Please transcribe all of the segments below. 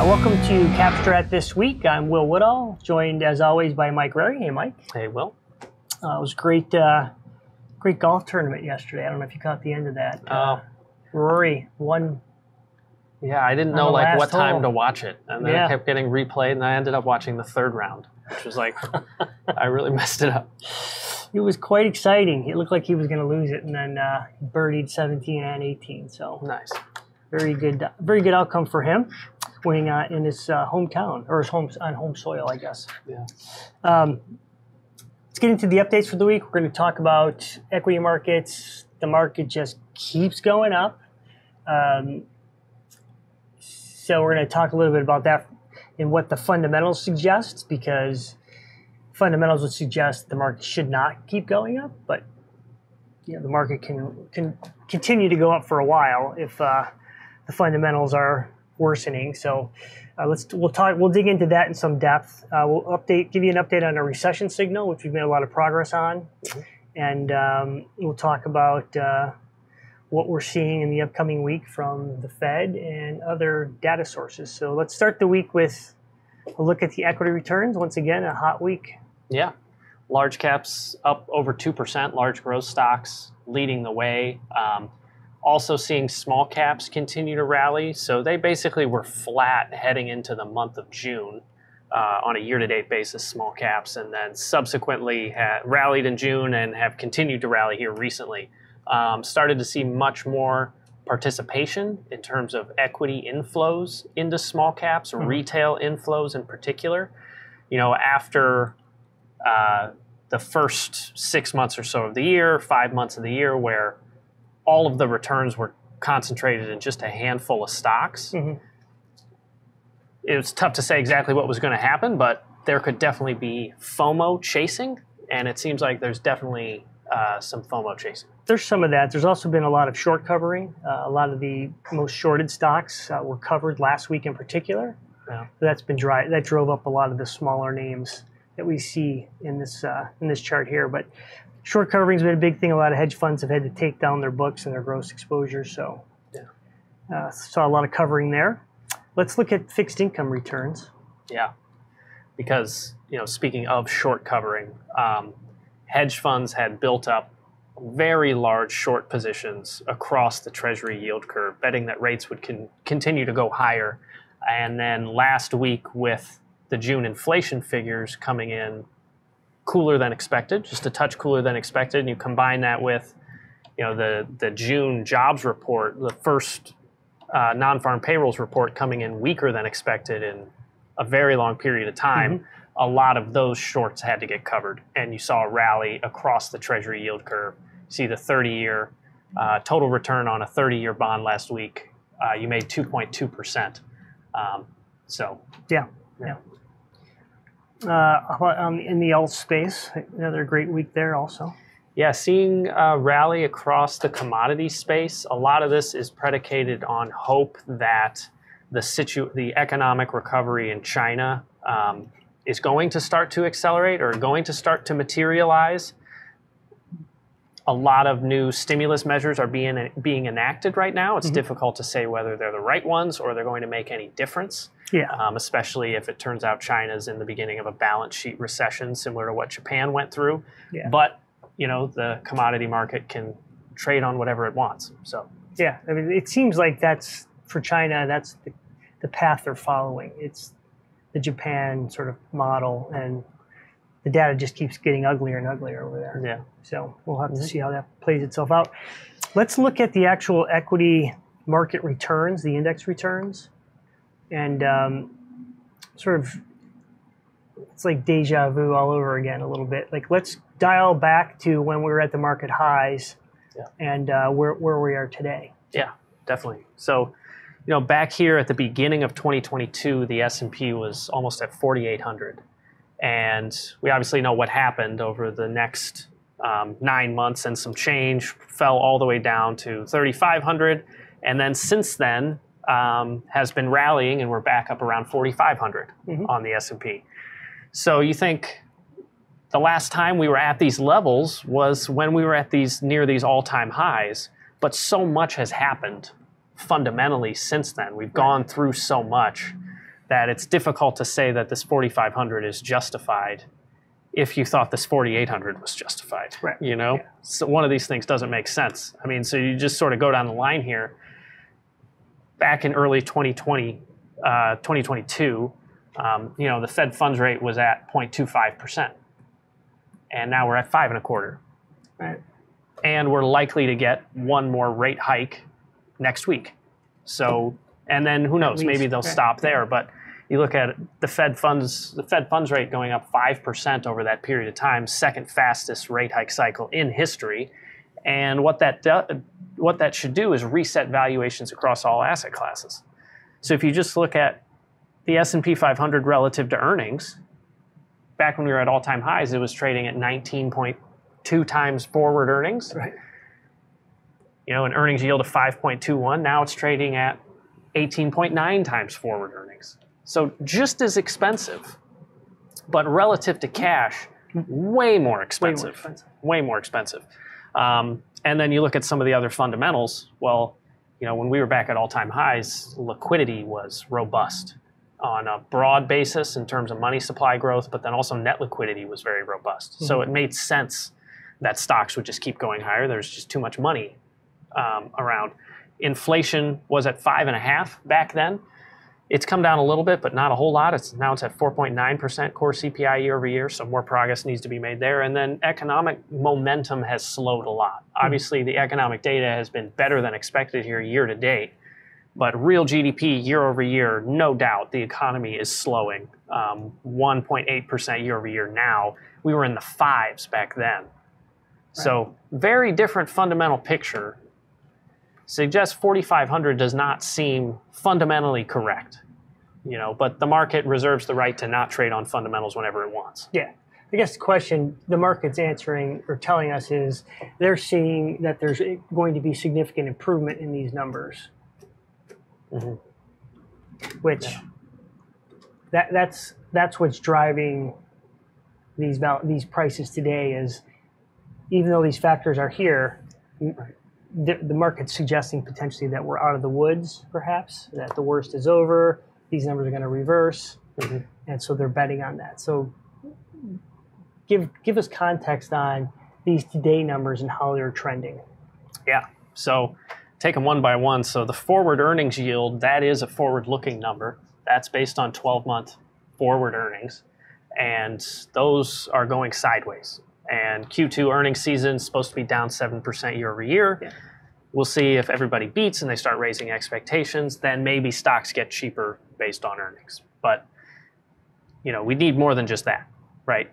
Welcome to CapStrat This Week. I'm Will Woodall, joined as always by Mike Rarey. Hey, Mike. Hey, Will. It was a great golf tournament yesterday. I don't know if you caught the end of that. Rory won. Yeah, I didn't know like what time to watch it. And then it kept getting replayed, and I ended up watching the third round, which was like, I really messed it up. It was quite exciting. It looked like he was going to lose it, and then birdied 17 and 18. So nice. Very good outcome for him, winning in his hometown, or his home soil, I guess. Yeah. Let's get into the updates for the week. We're going to talk about equity markets. The market just keeps going up. So we're going to talk a little bit about that and what the fundamentals suggest, because fundamentals would suggest the market should not keep going up, but you know, the market can continue to go up for a while if the fundamentals are worsening. So we'll dig into that in some depth. We'll give you an update on a recession signal, which we've made a lot of progress on, and we'll talk about what we're seeing in the upcoming week from the Fed and other data sources. So let's start the week with a look at the equity returns. Once again, a hot week. Yeah, large caps up over 2%, large growth stocks leading the way. Also seeing small caps continue to rally. So they basically were flat heading into the month of June on a year-to-date basis, small caps, and then subsequently rallied in June and have continued to rally here recently. Started to see much more participation in terms of equity inflows into small caps, retail inflows in particular. You know, after the first 6 months or so of the year, 5 months of the year, where all of the returns were concentrated in just a handful of stocks. It was tough to say exactly what was going to happen, but there could definitely be FOMO chasing, and it seems like there's definitely some FOMO chasing. There's some of that. There's also been a lot of short covering. A lot of the most shorted stocks were covered last week in particular. Yeah. That's been that drove up a lot of the smaller names that we see in this chart here, but short covering's been a big thing. A lot of hedge funds have had to take down their books and their gross exposure, so saw a lot of covering there. Let's look at fixed income returns. Yeah, because you know, speaking of short covering, hedge funds had built up very large short positions across the Treasury yield curve, betting that rates would continue to go higher. And then last week, with the June inflation figures coming in cooler than expected, just a touch cooler than expected, and you combine that with, you know, the June jobs report, the first nonfarm payrolls report coming in weaker than expected in a very long period of time, a lot of those shorts had to get covered, and you saw a rally across the Treasury yield curve. You see the 30-year total return on a 30-year bond last week. You made 2.2%. So yeah. In the alt space, another great week there also. Yeah, seeing a rally across the commodity space. A lot of this is predicated on hope that the economic recovery in China is going to start to accelerate or going to start to materialize. A lot of new stimulus measures are being enacted right now. It's difficult to say whether they're the right ones or they're going to make any difference. Yeah. Especially if it turns out China's in the beginning of a balance sheet recession, similar to what Japan went through. Yeah. But you know, the commodity market can trade on whatever it wants. So yeah, I mean, it seems like that's for China. That's the path they're following. It's the Japan sort of model, and the data just keeps getting uglier and uglier over there. Yeah. So we'll have to see how that plays itself out. Let's look at the actual equity market returns, the index returns, and sort of it's like deja vu all over again a little bit. Like, let's dial back to when we were at the market highs and where we are today. Yeah, definitely. So, you know, back here at the beginning of 2022, the S&P was almost at 4,800. And we obviously know what happened over the next 9 months and some change, fell all the way down to 3,500. And then since then has been rallying, and we're back up around 4,500 on the S&P. So you think the last time we were at these levels was when we were at near these all-time highs, but so much has happened fundamentally since then. We've gone through so much. that it's difficult to say that this 4,500 is justified if you thought this 4,800 was justified, right? You know, yeah. So one of these things doesn't make sense. I mean, so you just sort of go down the line here. Back in early 2020, 2022, you know, the Fed funds rate was at 0.25%, and now we're at 5.25%. Right. And we're likely to get one more rate hike next week. So, and then who knows? Maybe they'll stop there. But you look at the Fed funds rate going up 5% over that period of time, second fastest rate hike cycle in history. And what that should do is reset valuations across all asset classes. So if you just look at the S&P 500 relative to earnings, back when we were at all-time highs, it was trading at 19.2 times forward earnings. Right. You know, an earnings yield of 5.21. Now it's trading at 18.9 times forward earnings. So just as expensive, but relative to cash, way more expensive. Way more expensive. And then you look at some of the other fundamentals. Well, you know, when we were back at all-time highs, liquidity was robust on a broad basis in terms of money supply growth, but then also net liquidity was very robust. Mm-hmm. So it made sense that stocks would just keep going higher. There's just too much money around. Inflation was at 5.5 back then. It's come down a little bit, but not a whole lot. Now it's at 4.9% core CPI year over year, so more progress needs to be made there. And then economic momentum has slowed a lot. Mm-hmm. Obviously, the economic data has been better than expected here year to date. But real GDP year over year, no doubt the economy is slowing. 1.8% year over year now. We were in the 5s back then. Right. So very different fundamental picture. Suggests 4,500 does not seem fundamentally correct. You know, but the market reserves the right to not trade on fundamentals whenever it wants. Yeah. I guess the question the market's answering or telling us is they're seeing that there's going to be significant improvement in these numbers. Mm-hmm. Which yeah. that's what's driving these prices today is even though these factors are here, the market's suggesting potentially that we're out of the woods, perhaps that the worst is over. These numbers are going to reverse, mm-hmm. and so they're betting on that. So give us context on these today numbers and how they're trending. Yeah. So. Take them one by one. So the forward earnings yield, that is a forward-looking number. That's based on 12-month forward earnings. And those are going sideways. And Q2 earnings season is supposed to be down 7% year over year. Yeah. We'll see if everybody beats and they start raising expectations. Then maybe stocks get cheaper based on earnings. But you know, we need more than just that, right?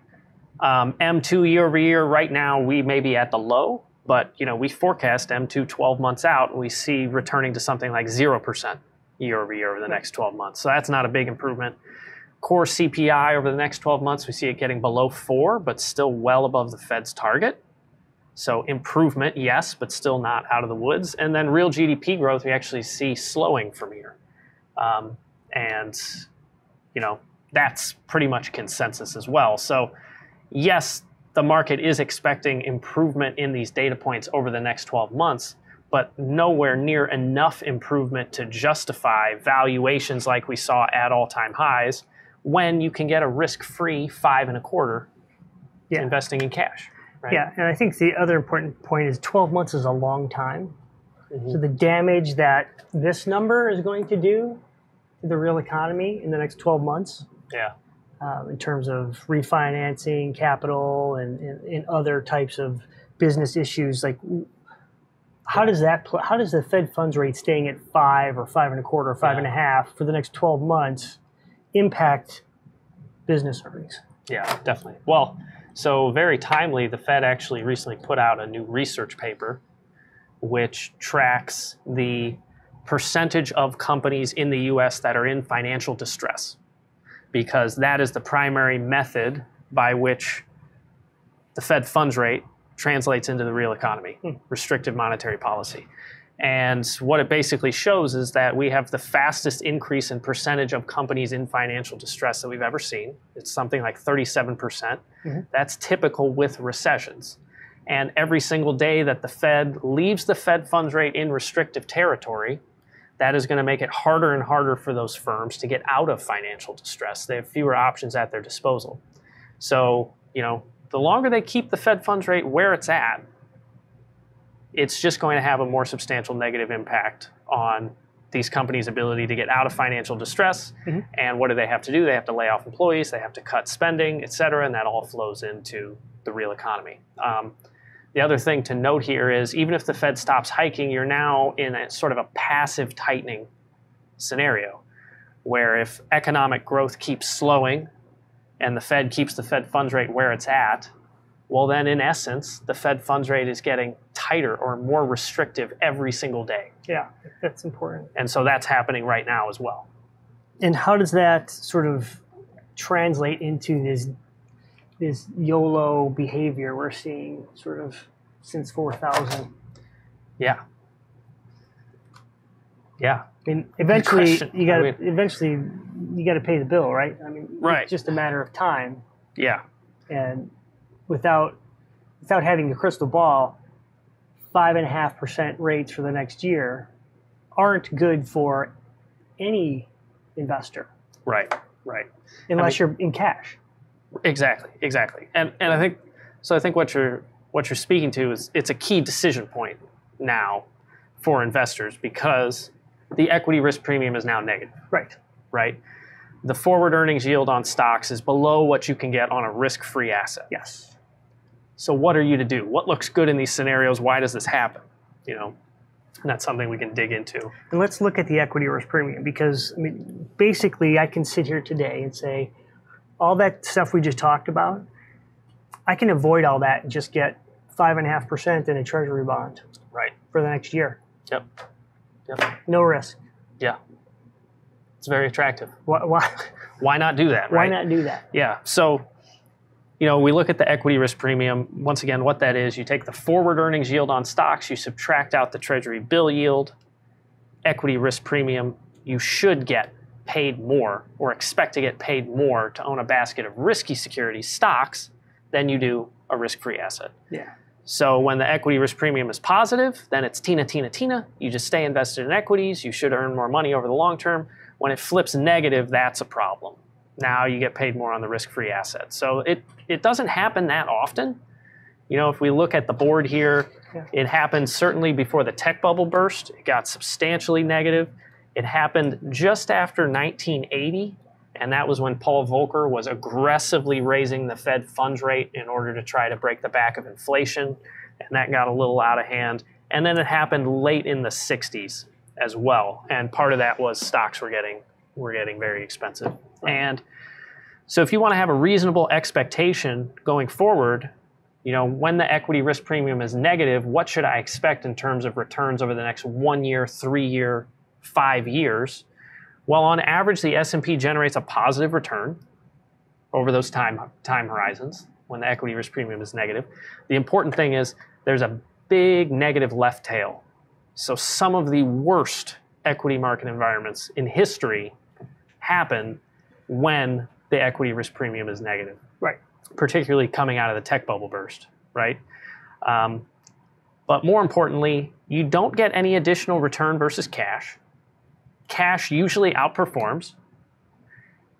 M2 year over year, right now, we may be at the low. But you know, we forecast M2 12 months out, and we see returning to something like 0% year over year over the next 12 months. So that's not a big improvement. Core CPI over the next 12 months, we see it getting below 4, but still well above the Fed's target. So improvement, yes, but still not out of the woods. And then real GDP growth, we actually see slowing from here. And you know, that's pretty much consensus as well. So yes, the market is expecting improvement in these data points over the next 12 months, but nowhere near enough improvement to justify valuations like we saw at all-time highs when you can get a risk-free 5.25 yeah. investing in cash. Right? Yeah, and I think the other important point is 12 months is a long time. Mm-hmm. So the damage that this number is going to do to the real economy in the next 12 months. Yeah. In terms of refinancing capital and other types of business issues, like how does the Fed funds rate staying at 5 or 5.25 or 5.5 for the next 12 months impact business earnings? Yeah, definitely. Well, so very timely, the Fed actually recently put out a new research paper which tracks the percentage of companies in the U.S. that are in financial distress, because that is the primary method by which the Fed funds rate translates into the real economy, restrictive monetary policy. And what it basically shows is that we have the fastest increase in percentage of companies in financial distress that we've ever seen. It's something like 37%. Mm-hmm. That's typical with recessions. And every single day that the Fed leaves the Fed funds rate in restrictive territory, that is going to make it harder and harder for those firms to get out of financial distress. They have fewer options at their disposal. So, you know, the longer they keep the Fed funds rate where it's at, it's just going to have a more substantial negative impact on these companies' ability to get out of financial distress. Mm-hmm. And what do they have to do? They have to lay off employees, they have to cut spending, et cetera, and that all flows into the real economy. The other thing to note here is even if the Fed stops hiking, you're now in a sort of a passive tightening scenario where if economic growth keeps slowing and the Fed keeps the Fed funds rate where it's at, well then in essence, the Fed funds rate is getting tighter or more restrictive every single day. Yeah, that's important. And so that's happening right now as well. And how does that sort of translate into this YOLO behavior we're seeing sort of since 4000? Yeah. Yeah. I mean, eventually you got to pay the bill, right? I mean, right. It's just a matter of time. Yeah. And without having a crystal ball, 5.5% rates for the next year aren't good for any investor. Right, right. Unless you're in cash. Exactly, exactly. And I think so. I think what you're speaking to is it's a key decision point now for investors because the equity risk premium is now negative. Right, right. The forward earnings yield on stocks is below what you can get on a risk-free asset. Yes. So what are you to do? What looks good in these scenarios? Why does this happen? You know, and that's something we can dig into. And let's look at the equity risk premium because I mean, basically I can sit here today and say, all that stuff we just talked about, I can avoid all that and just get 5.5% in a Treasury bond. Right. For the next year. Yep. Yep. No risk. Yeah. It's very attractive. Why not do that, right? Why not do that? Yeah. So, you know, we look at the equity risk premium. Once again, what that is, you take the forward earnings yield on stocks, you subtract out the Treasury bill yield, equity risk premium, you should get paid more or expect to get paid more to own a basket of risky securities, stocks, than you do a risk-free asset. Yeah. So when the equity risk premium is positive, then it's Tina. You just stay invested in equities. You should earn more money over the long term. When it flips negative, that's a problem. Now you get paid more on the risk-free asset. So it doesn't happen that often. You know, if we look at the board here, yeah. It happened certainly before the tech bubble burst. It got substantially negative. It happened just after 1980, and that was when Paul Volcker was aggressively raising the Fed funds rate in order to try to break the back of inflation, and that got a little out of hand. And then it happened late in the 60s as well, and part of that was stocks were getting very expensive. Right. And so if you want to have a reasonable expectation going forward, you know, when the equity risk premium is negative, what should I expect in terms of returns over the next 1 year, 3 year, 5 years? Well, on average, the S&P generates a positive return over those time horizons when the equity risk premium is negative. The important thing is there's a big negative left tail. So some of the worst equity market environments in history happen when the equity risk premium is negative. Right. Particularly coming out of the tech bubble burst, right? But more importantly, you don't get any additional return versus cash. Cash usually outperforms.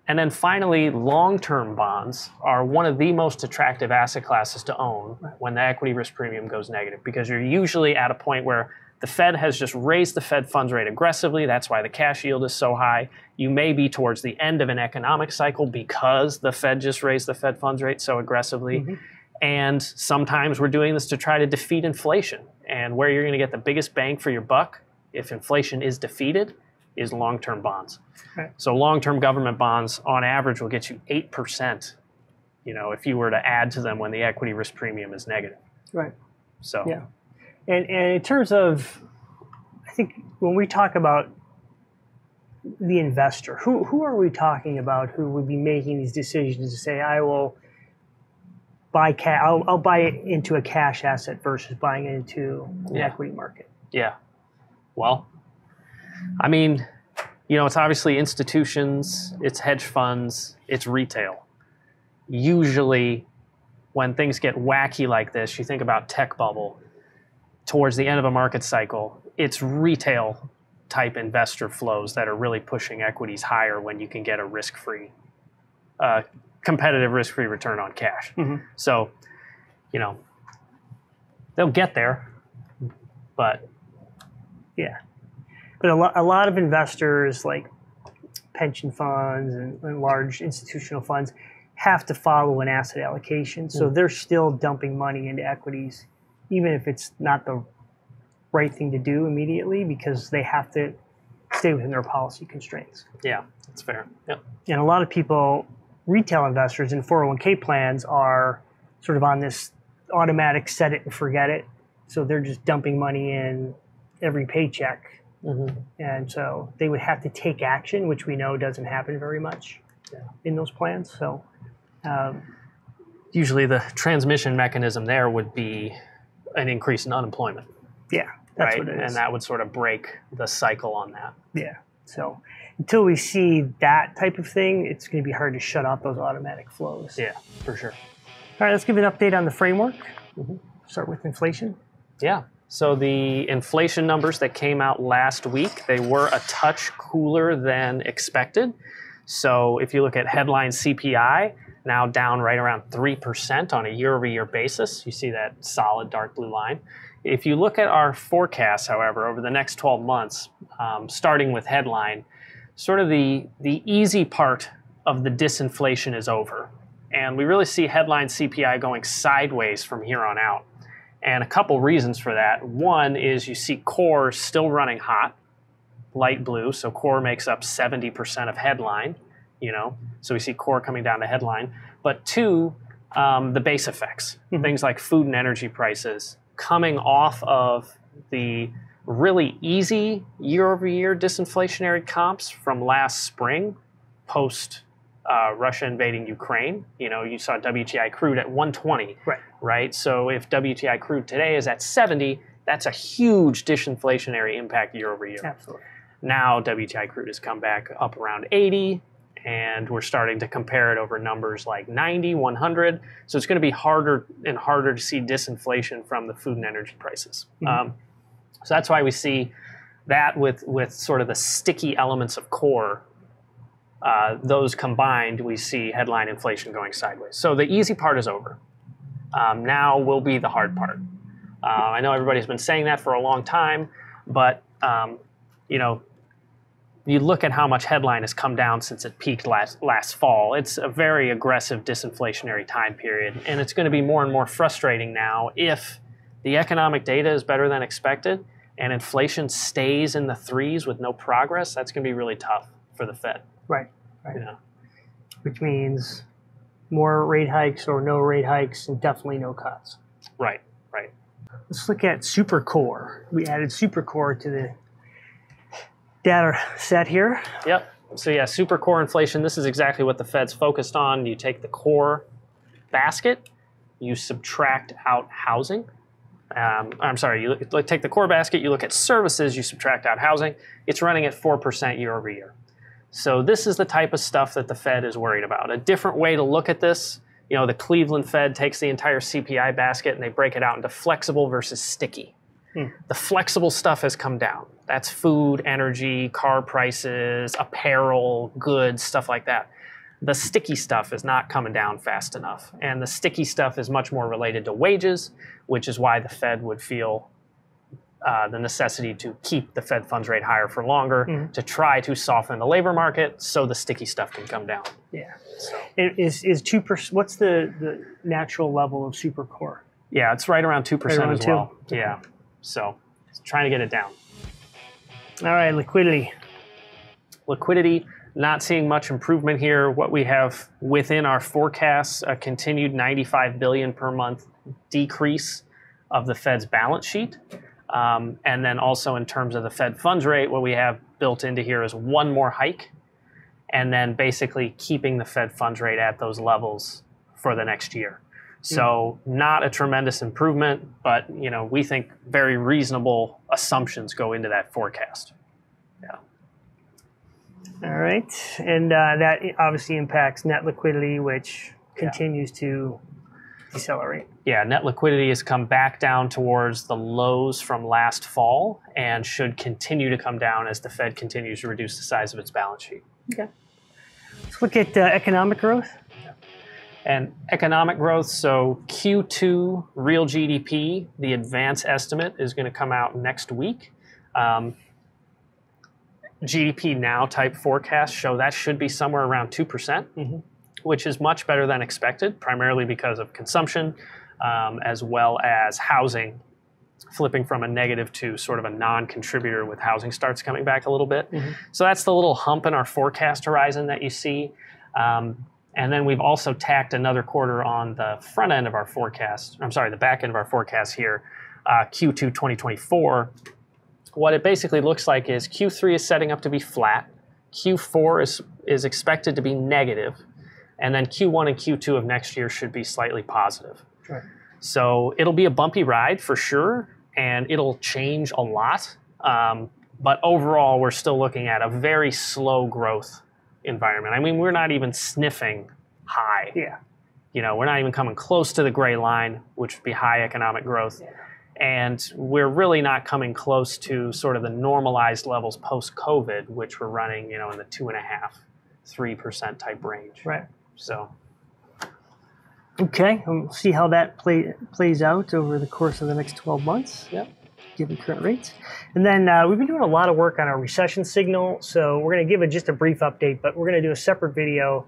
And then finally, long-term bonds are one of the most attractive asset classes to own when the equity risk premium goes negative, because you're usually at a point where the Fed has just raised the Fed funds rate aggressively. That's why the cash yield is so high. You may be towards the end of an economic cycle because the Fed just raised the Fed funds rate so aggressively. Mm-hmm. And sometimes we're doing this to try to defeat inflation. And where you're going to get the biggest bang for your buck, if inflation is defeated, is long-term bonds. Okay. So long-term government bonds, on average, will get you 8%, you know, if you were to add to them when the equity risk premium is negative. Right. So. Yeah. And in terms of, I think when we talk about the investor, who are we talking about who would be making these decisions to say, I will buy cash, I'll buy it into a cash asset versus buying it into an equity market? Yeah. Well, I mean, you know, it's obviously institutions, it's hedge funds, it's retail. Usually when things get wacky like this, you think about tech bubble, towards the end of a market cycle, it's retail type investor flows that are really pushing equities higher when you can get a risk-free, competitive risk-free return on cash. Mm-hmm. So, you know, they'll get there, but yeah. But a lot of investors, like pension funds and large institutional funds, have to follow an asset allocation. So they're still dumping money into equities, even if it's not the right thing to do immediately, because they have to stay within their policy constraints. Yeah, that's fair. Yep. And a lot of people, retail investors in 401k plans, are sort of on this automatic set it and forget it. So they're just dumping money in every paycheck. Mm-hmm. And so they would have to take action, which we know doesn't happen very much in those plans. So usually the transmission mechanism there would be an increase in unemployment. Yeah, that's right? What it is. And that would sort of break the cycle on that. Yeah. So until we see that type of thing, it's going to be hard to shut off those automatic flows. Yeah, for sure. All right, let's give an update on the framework. Mm-hmm. Start with inflation. Yeah. So the inflation numbers that came out last week, they were a touch cooler than expected. So if you look at headline CPI, now down right around 3% on a year-over-year basis. You see that solid dark blue line. If you look at our forecast, however, over the next 12 months, starting with headline, sort of the easy part of the disinflation is over. And we really see headline CPI going sideways from here on out. And a couple reasons for that. One is you see core still running hot, light blue. So core makes up 70% of headline, you know. So we see core coming down to headline. But two, the base effects, things like food and energy prices coming off of the really easy year-over-year disinflationary comps from last spring, post Russia invading Ukraine. You know, you saw WTI crude at 120, right? So if WTI crude today is at 70, that's a huge disinflationary impact year over year. Absolutely. Now WTI crude has come back up around 80, and we're starting to compare it over numbers like 90, 100. So it's going to be harder and harder to see disinflation from the food and energy prices. So that's why we see that with sort of the sticky elements of core. Those combined, we see headline inflation going sideways. So the easy part is over. Now will be the hard part. I know everybody's been saying that for a long time, but you know, you look at how much headline has come down since it peaked last fall. It's a very aggressive disinflationary time period, and it's going to be more and more frustrating now if the economic data is better than expected and inflation stays in the threes with no progress. That's going to be really tough for the Fed. Right. Yeah. Which means more rate hikes or no rate hikes and definitely no cuts. Right. Let's look at super core. We added super core to the data set here. Yep. So yeah, super core inflation. This is exactly what the Fed's focused on. You take the core basket, you subtract out housing. You take the core basket, you look at services, you subtract out housing. It's running at 4% year over year. So this is the type of stuff that the Fed is worried about. A different way to look at this, you know, the Cleveland Fed takes the entire CPI basket and they break it out into flexible versus sticky. The flexible stuff has come down. That's food, energy, car prices, apparel, goods, stuff like that. The sticky stuff is not coming down fast enough. And the sticky stuff is much more related to wages, which is why the Fed would feel the necessity to keep the Fed funds rate higher for longer to try to soften the labor market so the sticky stuff can come down. Yeah. So. Is 2%, what's the natural level of super core? Yeah, it's right around 2% as well. Yeah. So trying to get it down. All right, liquidity. Liquidity, not seeing much improvement here. What we have within our forecasts, a continued $95 billion per month decrease of the Fed's balance sheet. And then also in terms of the Fed funds rate, what we have built into here is one more hike and then basically keeping the Fed funds rate at those levels for the next year. So not a tremendous improvement, but you know, we think very reasonable assumptions go into that forecast. Yeah. All right. And that obviously impacts net liquidity, which continues to decelerate. Yeah, net liquidity has come back down towards the lows from last fall and should continue to come down as the Fed continues to reduce the size of its balance sheet. Okay. Let's look at economic growth. And economic growth, so Q2 real GDP, the advance estimate, is going to come out next week. GDP now type forecasts show that should be somewhere around 2%, which is much better than expected, primarily because of consumption, as well as housing flipping from a negative to sort of a non-contributor with housing starts coming back a little bit. So that's the little hump in our forecast horizon that you see. And then we've also tacked another quarter on the front end of our forecast, I'm sorry, the back end of our forecast here, Q2 2024. What it basically looks like is Q3 is setting up to be flat, Q4 is expected to be negative, and then Q1 and Q2 of next year should be slightly positive. Sure. So it'll be a bumpy ride for sure, and it'll change a lot. But overall, we're still looking at a very slow growth environment. I mean, we're not even sniffing high. Yeah. You know, we're not even coming close to the gray line, which would be high economic growth. Yeah. And we're really not coming close to sort of the normalized levels post-COVID, which we're running, you know, in the 2.5-3% type range. Right. So. Okay. We'll see how that plays out over the course of the next 12 months. Yep. Given current rates. And then we've been doing a lot of work on our recession signal, so we're going to give it just a brief update, but we're going to do a separate video,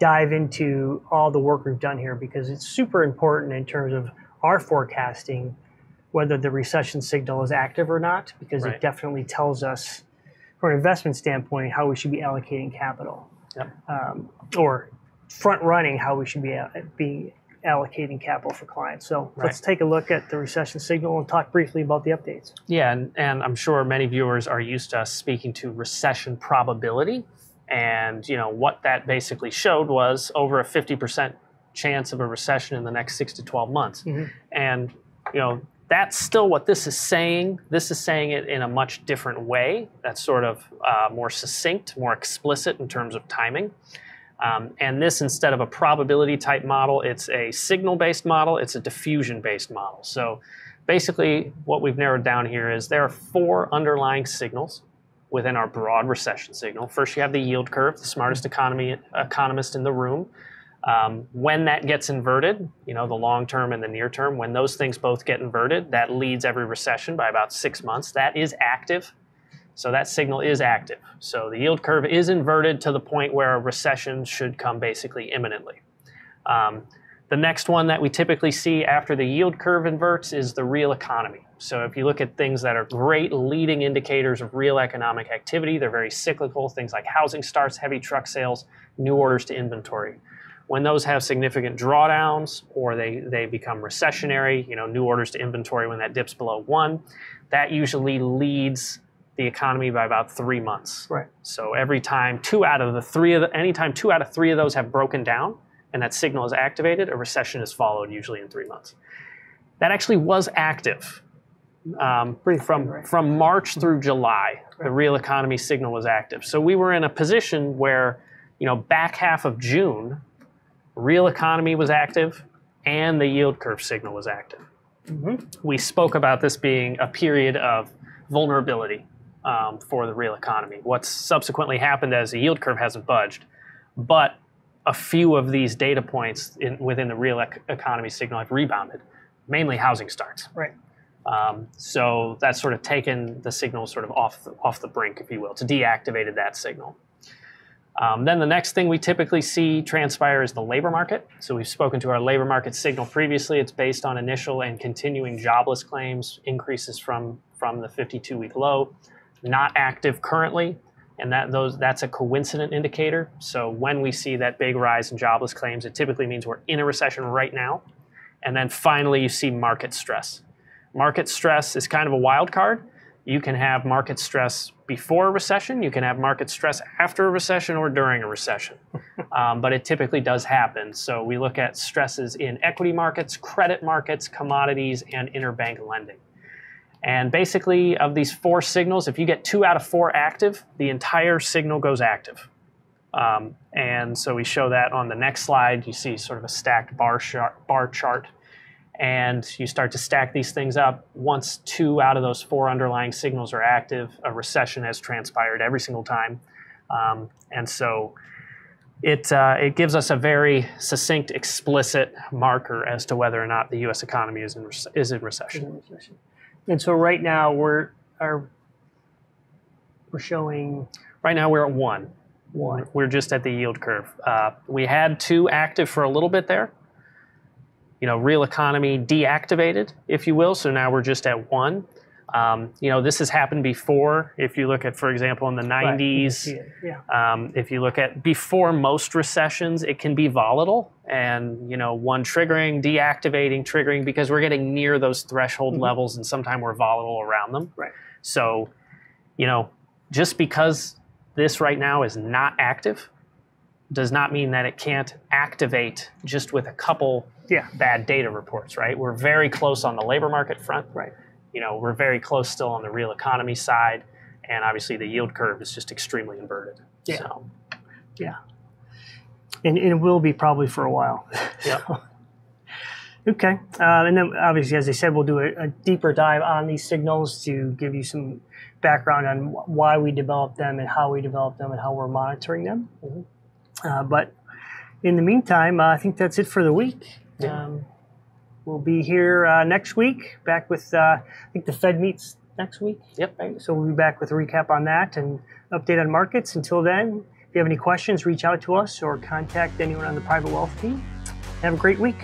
dive into all the work we've done here, because it's super important in terms of our forecasting, whether the recession signal is active or not, because it definitely tells us, from an investment standpoint, how we should be allocating capital, or front-running how we should be allocating capital for clients. So let's take a look at the recession signal and talk briefly about the updates. Yeah, and I'm sure many viewers are used to us speaking to recession probability. And you know what that basically showed was over a 50% chance of a recession in the next 6 to 12 months. And you know that's still what this is saying. This is saying it in a much different way. That's sort of more succinct, more explicit in terms of timing. And this, instead of a probability type model, it's a signal-based model, it's a diffusion-based model. So basically what we've narrowed down here is there are 4 underlying signals within our broad recession signal. First, you have the yield curve, the smartest economist in the room. When that gets inverted, you know, the long term and the near term, when those things both get inverted, that leads every recession by about 6 months. That is active. So that signal is active. So the yield curve is inverted to the point where a recession should come basically imminently. The next one that we typically see after the yield curve inverts is the real economy. So if you look at things that are great leading indicators of real economic activity, they're very cyclical, things like housing starts, heavy truck sales, new orders to inventory. When those have significant drawdowns or they become recessionary, you know, new orders to inventory, when that dips below 1, that usually leads the economy by about 3 months. Right. So every time anytime two out of three of those have broken down and that signal is activated, a recession is followed usually in 3 months. That actually was active from March through July. Right. The real economy signal was active. So we were in a position where, you know, back half of June, real economy was active and the yield curve signal was active. We spoke about this being a period of vulnerability for the real economy. What's subsequently happened as the yield curve hasn't budged, but a few of these data points within the real economy signal have rebounded, mainly housing starts. Right. So that's sort of taken the signal sort of off the brink, if you will, to deactivated that signal. Then the next thing we typically see transpire is the labor market. So we've spoken to our labor market signal previously. It's based on initial and continuing jobless claims, increases from the 52-week low, not active currently, and that's a coincident indicator. So when we see that big rise in jobless claims, it typically means we're in a recession right now. And then finally, you see market stress. Market stress is kind of a wild card. You can have market stress before a recession, you can have market stress after a recession, or during a recession, but it typically does happen. So we look at stresses in equity markets, credit markets, commodities, and interbank lending. And basically, of these 4 signals, if you get 2 out of 4 active, the entire signal goes active. And so we show that on the next slide. You see sort of a stacked bar chart. And you start to stack these things up. Once two out of those four underlying signals are active, a recession has transpired every single time. And so it gives us a very succinct, explicit marker as to whether or not the U.S. economy is in recession. And so right now we're showing... Right now we're at one. One. We're just at the yield curve. We had two active for a little bit there. You know, real economy deactivated, if you will. So now we're just at one. You know, this has happened before. If you look at, for example, in the 90s, right. Yeah. If you look at before most recessions, it can be volatile and, you know, one triggering, deactivating, triggering, because we're getting near those threshold levels and sometimes we're volatile around them. Right. So, you know, just because this right now is not active does not mean that it can't activate just with a couple bad data reports, right? We're very close on the labor market front. Right. You know, we're very close still on the real economy side, and obviously the yield curve is just extremely inverted. Yeah. So, yeah. And it will be probably for a while. Yeah. Okay. And then obviously, as I said, we'll do a deeper dive on these signals to give you some background on why we developed them and how we developed them and how we're monitoring them. Mm-hmm. But in the meantime, I think that's it for the week. Yeah. We'll be here next week, back with, I think the Fed meets next week. Yep. Right? So we'll be back with a recap on that and update on markets. Until then, if you have any questions, reach out to us or contact anyone on the private wealth team. Have a great week.